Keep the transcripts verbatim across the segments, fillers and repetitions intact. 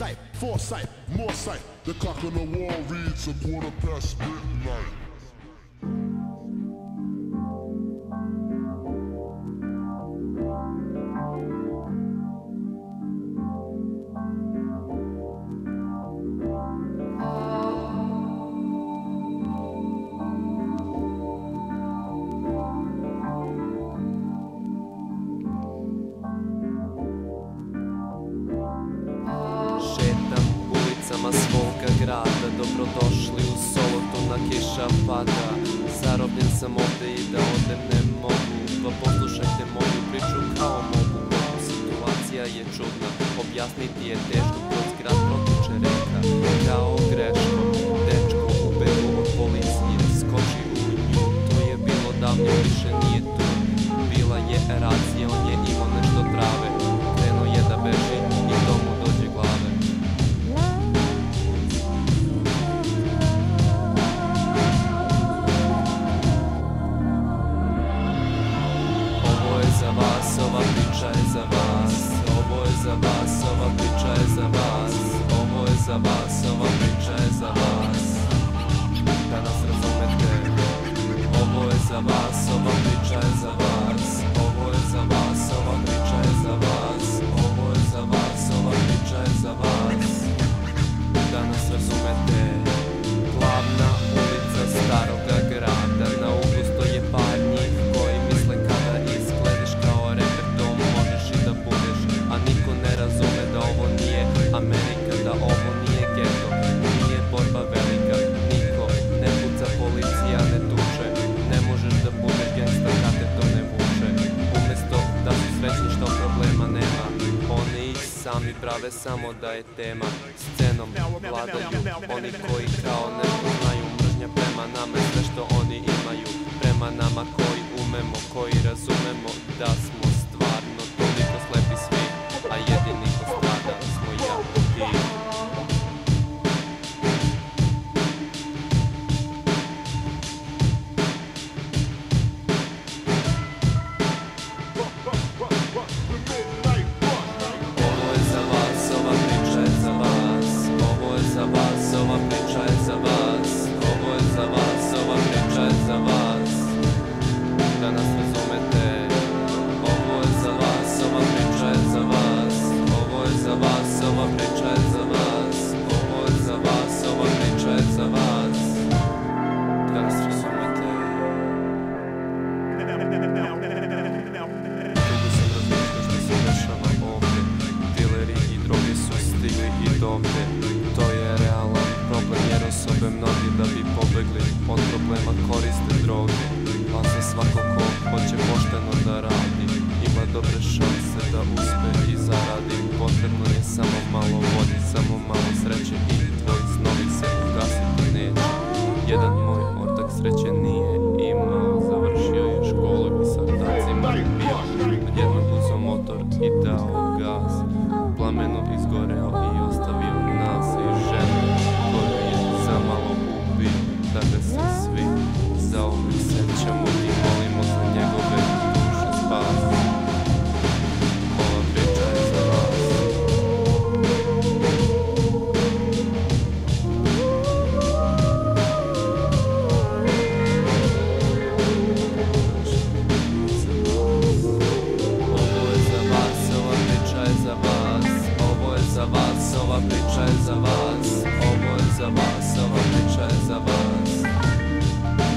sight, foresight, more sight. The clock on the wall reads a quarter past midnight. Sama svoga grada, dobro došli u Solotuna, kiša pada. Zarobljen sam ovde i da odem ne mogu, pa poslušajte moju priču kao mogu. Situacija je čudna, objasniti je teško, kroz grad protiče reka, kao greškom. Dečko u begu od policije, skoči u nju, to je bilo davno, više nije tu. Bila je eracija, on je imao nešto trave, krenuo je da beži i domu dođe glave. Ova priča je za vas, ovo je za vas, ova priča je za vas, ovo je za vas, ova priča je za vas. Da nas razumete, ovo je za vas, ova priča je za vas, ovo je za vas, ova priča je za vas, ovo je za vas, ova priča je za vas. Da nas razumete, glavna ulica staroga grada, na uglu stoje par njih koji misle kada izgledaš kao reper, to možeš i da budeš, a niko ne razume da ovo nije Amerika, da ovo nije geto, nije borba velika, niko ne puca, policija ne tuče, ne možeš da budeš gangsta kad te to ne vuče. Umesto da su srećni što problema nema, oni ih sami prave samo da je tema, scenom vladaju oni koji kao ne poznaju, mržnja prema nama je sve što oni imaju, prema nama koji umemo, koji razumemo da smo stvarno toliko slepi svi, a jedini ko strada smo ja i ti. Ovo je za vas, ova priča je za vas,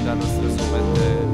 da nas razumete.